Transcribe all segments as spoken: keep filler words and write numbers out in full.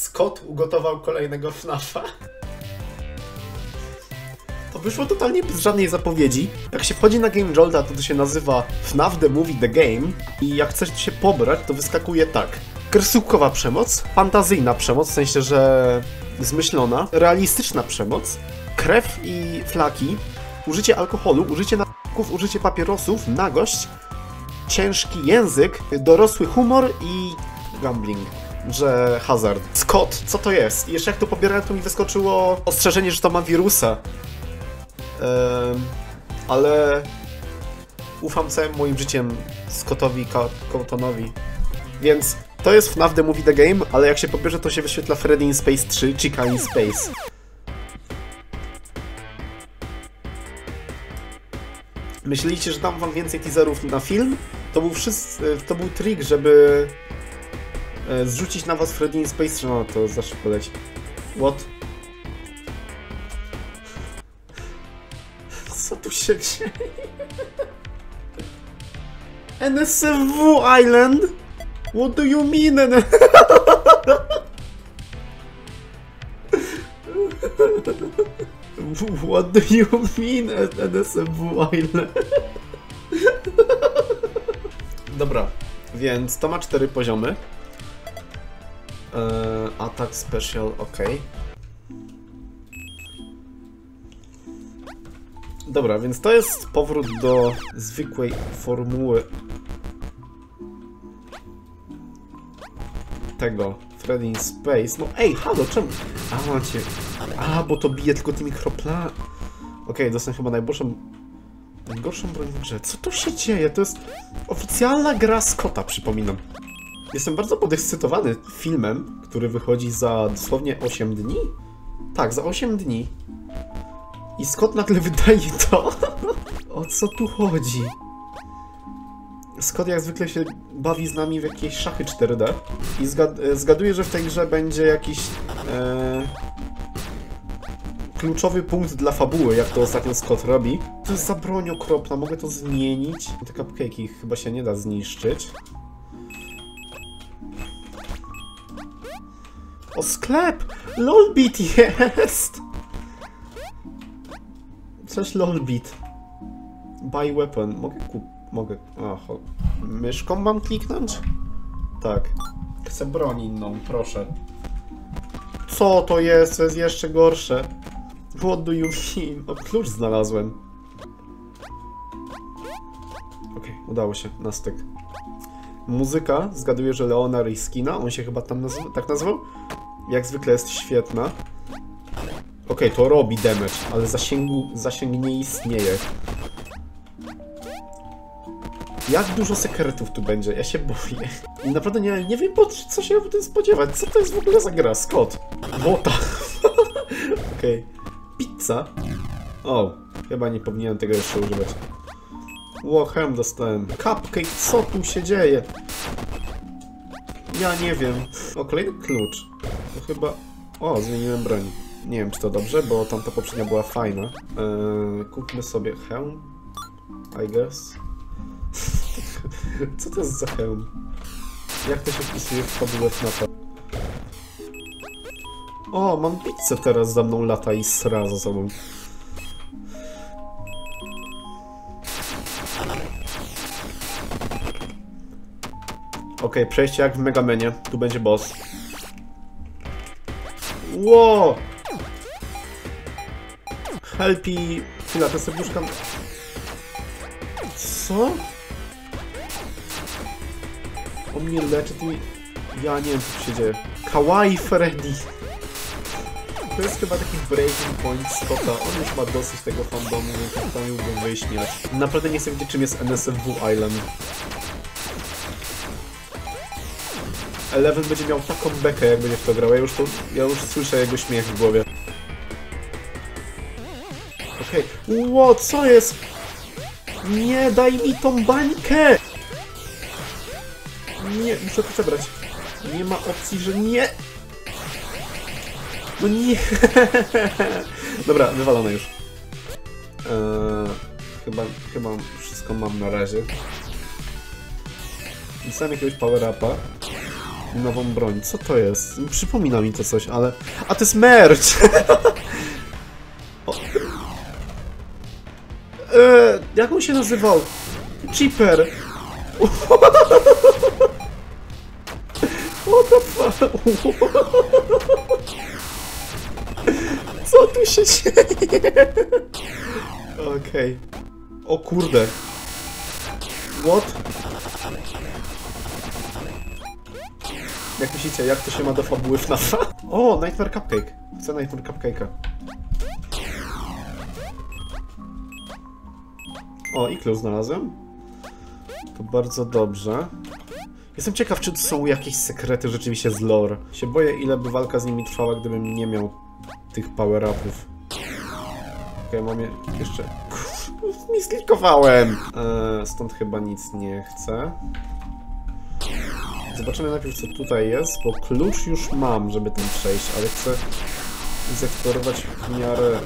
Scott ugotował kolejnego FNAFa. To wyszło totalnie bez żadnej zapowiedzi. Jak się wchodzi na Game Jolta, to to się nazywa FNAF The Movie the Game i jak chcesz się pobrać, to wyskakuje tak. Kreskówkowa przemoc, fantazyjna przemoc, w sensie, że zmyślona, realistyczna przemoc, krew i flaki, użycie alkoholu, użycie narkotyków, użycie papierosów, nagość, ciężki język, dorosły humor i gambling. Że hazard. Scott, co to jest? I jeszcze jak to pobierałem, to mi wyskoczyło ostrzeżenie, że to ma wirusa. Um, ale ufam całym moim życiem Scottowi Cawthonowi. Więc to jest FNAF The Movie The Game, ale jak się pobierze, to się wyświetla Freddy in Space trzy, Chica in Space. Myśleliście, że dam wam więcej teaserów na film? To był, wszyscy, to był trik, żeby zrzucić na was Freddy in Space trzy. No to za szybko leci. What? Co tu się dzieje? N S F W Island? What do you mean? What do you mean at N S F W Island? Dobra, więc to ma cztery poziomy. Eee, attack special, ok. Dobra, więc to jest powrót do zwykłej formuły tego Freddy in Space. No ej, halo, czemu? A, macie. A, bo to bije tylko tymi kropla. Okej, okay, dostałem chyba najgorszą... najgorszą broń w grze. Co tu się dzieje? To jest oficjalna gra Scotta, przypominam. Jestem bardzo podekscytowany filmem, który wychodzi za dosłownie osiem dni. Tak, za osiem dni. I Scott nagle wydaje to. O co tu chodzi? Scott jak zwykle się bawi z nami w jakieś szachy cztery D. I zgad zgaduję, że w tej grze będzie jakiś e kluczowy punkt dla fabuły, jak to ostatnio Scott robi. To jest za broń okropna, mogę to zmienić. Te cupcake'i chyba się nie da zniszczyć. O, sklep! Lolbit jest! Coś Lolbit. Buy weapon. Mogę kup... Mogę... Aha. Myszką mam kliknąć? Tak. Chcę broń inną, proszę. Co to jest? To jest jeszcze gorsze. What do you mean? O, klucz znalazłem. Okej, okay, udało się. Na styk. Muzyka. Zgaduję, że Leona Ryskina. On się chyba tam nazwa... tak nazwał? Jak zwykle jest świetna. Okej, okay, to robi damage, ale zasięgu, zasięg nie istnieje. Jak dużo sekretów tu będzie? Ja się boję. I naprawdę nie, nie wiem, co się o tym spodziewać. Co to jest w ogóle za gra? Scott. Bota. Okej. Okay. Pizza. O, chyba nie powinienem tego jeszcze używać. Łochem dostałem. Cupcake, co tu się dzieje? Ja nie wiem. O, kolejny klucz. To chyba... O, zmieniłem broń. Nie wiem, czy to dobrze, bo tamta poprzednia była fajna. Eee, kupmy sobie hełm. I guess. Co to jest za hełm? Jak to się wpisuje w fabułę FNAFa? O, mam pizzę teraz, za mną lata i sra za sobą. Okej, okay, przejście jak w Megamanie. Tu będzie boss. Wow! Helpy... Chwila, to serduszka... Co? O mnie leczy tymi... Ja nie wiem, co się dzieje. Kawaii Freddy! To jest chyba taki breaking point Scotta. On już ma dosyć tego fandomu, więc tam go wyśmiać. Naprawdę nie chcę wiedzieć, czym jest N S F W Island. Eleven będzie miał taką bekę, jak będzie w to grał. Ja już, to, ja już słyszę jego śmiech w głowie. Okej. Okay. Ło, co jest? Nie, daj mi tą bańkę! Nie, muszę to przebrać. Nie ma opcji, że nie... No nie! Dobra, wywalone już. Eee, chyba, chyba wszystko mam na razie. Dostałem jakiegoś power-upa. nową broń. Co to jest? Przypomina mi to coś, ale... A to jest merch! Eee, jak on się nazywał? Cheaper! What the fuck? Co tu się dzieje? Okej. Okay. O kurde. What? Jak myślicie, jak to się ma do fabuły FNAF-a? O, Nightmare Cupcake. Chcę Nightmare Cupcake'a. O, i klucz znalazłem. To bardzo dobrze. Jestem ciekaw, czy to są jakieś sekrety rzeczywiście z lore. Się boję, ile by walka z nimi trwała, gdybym nie miał tych power-upów. Okej, okay, mam je... jeszcze... Nie sklikowałem! Eee, stąd chyba nic nie chcę. Zobaczymy najpierw, co tutaj jest, bo klucz już mam, żeby tam przejść, ale chcę zeksplorować w miarę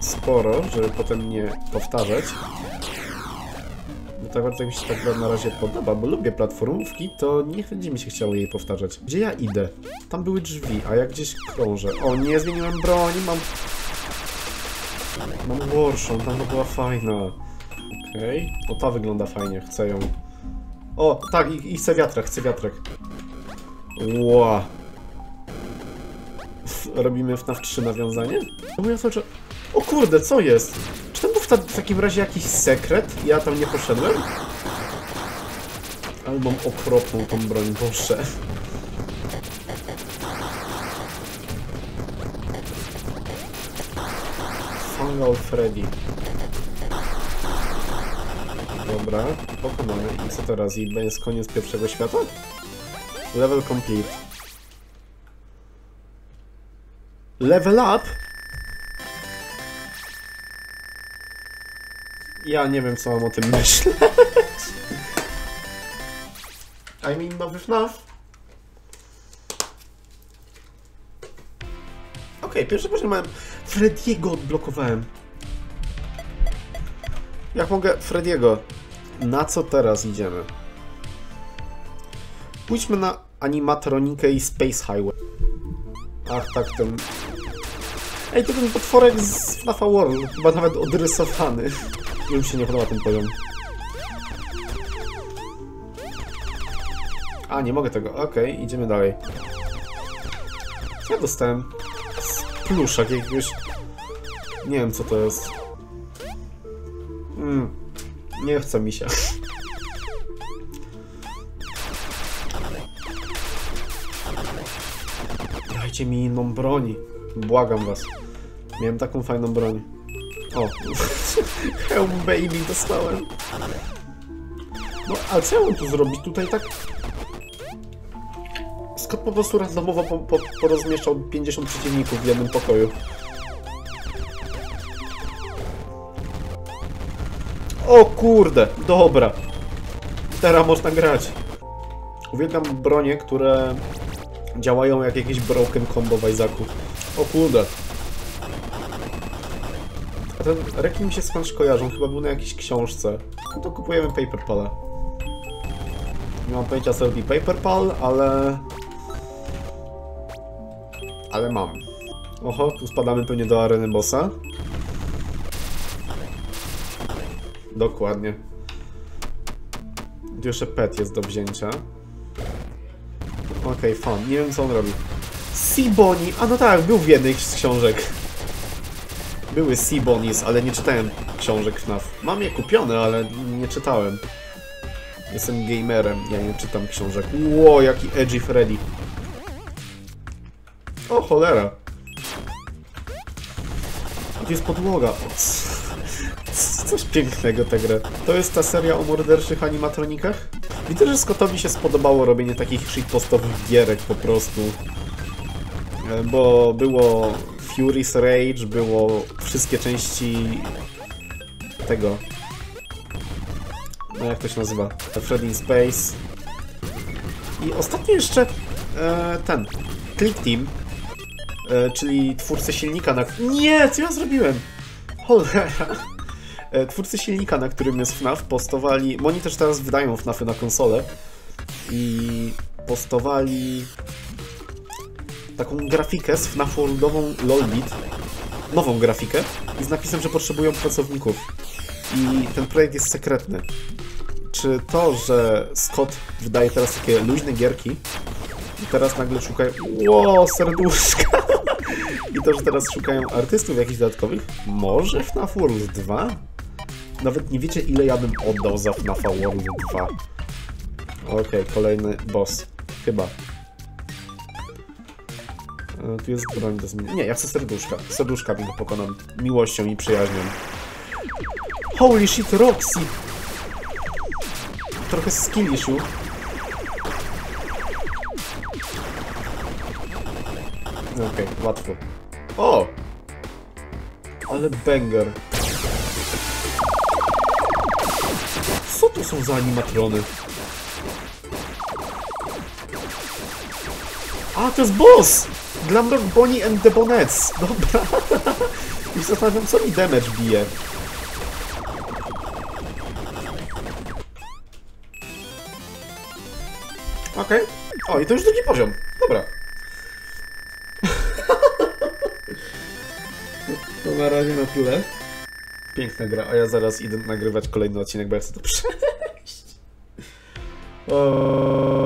sporo, żeby potem nie powtarzać. Bo tak bardzo mi się tak gra na razie podoba, bo lubię platformówki, to nie będzie mi się chciało jej powtarzać. Gdzie ja idę? Tam były drzwi, a ja gdzieś krążę. O nie, zmieniłem broń, mam... Mam Warshot, tam była fajna. Okej, okay. O, ta wygląda fajnie, chcę ją. O, tak, i, i chcę wiatrak, chcę wiatrak. Ła. Robimy FNAF trzy nawiązanie? No ja cały czas... O kurde, co jest? Czy tam był w, ta, w takim razie jakiś sekret? Ja tam nie poszedłem? Ale mam okropną tą broń, boże. Hello Freddy. Dobra, pokonamy. I co teraz? I jest koniec pierwszego świata? Level complete. Level up? Ja nie wiem, co mam o tym myśleć. I mean, nowy FNAF. Okej, okay, pierwszy poziom miałem... Freddy'ego odblokowałem. Jak mogę... Freddy'ego. Na co teraz idziemy? Pójdźmy na animatronikę i Space Highway. Ach, tak, ten... Ej, to ten potworek z FNAF-a World. Chyba nawet odrysowany. Już się nie podoba ten poziom. A, nie mogę tego. Okej, okay, idziemy dalej. Co ja dostałem? Pluszak jakiegoś... Nie wiem, co to jest. Mm, nie chce mi się. Dajcie mi inną broń. Błagam was. Miałem taką fajną broń. O. Helm baby dostałem. No, ale co ja mam tu zrobić? Tutaj tak... Scott po prostu randomowo po, po, porozmieszczał pięćdziesiąt przeciwników w jednym pokoju. O kurde, dobra. Teraz można grać. Uwielbiam bronie, które działają jak jakieś broken combo w Isaacu. O kurde. A ten reki mi się skądś kojarzą, chyba był na jakiejś książce. No to kupujemy Paperpala. Nie mam pojęcia, co robi Paperpal, ale... Ale mam. Oho, tu spadamy pewnie do areny bossa. Dokładnie. Tu jeszcze pet jest do wzięcia. Okej, okay, fan. Nie wiem, co on robi. Seabony! A no tak, był w jednej z książek. Były Seabonies, ale nie czytałem książek FNAF. Mam je kupione, ale nie czytałem. Jestem gamerem, ja nie czytam książek. Ło, jaki edgy Freddy. O, cholera. A tu jest podłoga. O, coś pięknego tę grę. To jest ta seria o morderczych animatronikach? Widzę, że Scottowi się spodobało robienie takich shitpostowych gierek po prostu. Bo było Fury's Rage, było wszystkie części tego. No jak to się nazywa? Freddy in Space. I ostatnio jeszcze e, ten Clickteam. Czyli twórcy silnika na... Nie! Co ja zrobiłem? Cholera! Twórcy silnika, na którym jest FNAF, postowali... Bo oni też teraz wydają FNAFy na konsolę. I postowali taką grafikę z FNAF Worldową Lolbit, nową grafikę i z napisem, że potrzebują pracowników. I ten projekt jest sekretny. Czy to, że Scott wydaje teraz takie luźne gierki i teraz nagle szukają... Ło, serduszka! I to, że teraz szukają artystów jakichś dodatkowych? Może FNAF World dwa? Nawet nie wiecie, ile ja bym oddał za FNAF World dwa. Okej, okay, kolejny boss. Chyba. E, tu jest broń do zmiany. Nie, ja chcę serduszka. Serduszka bym go pokonam miłością i przyjaźnią. Holy shit, Roxy! Trochę skill issue. Okej, okay, łatwo. O! Ale banger. Co to są za animatrony? A, to jest boss! Glamrock Bonnie and the Bonnets. Dobra. Już zastanawiam, co mi damage bije. Okej. Okay. O, i to już drugi poziom. Dobra. To na razie na tyle. Piękna gra, a ja zaraz idę nagrywać kolejny odcinek, bo ja chcę to przejść. O...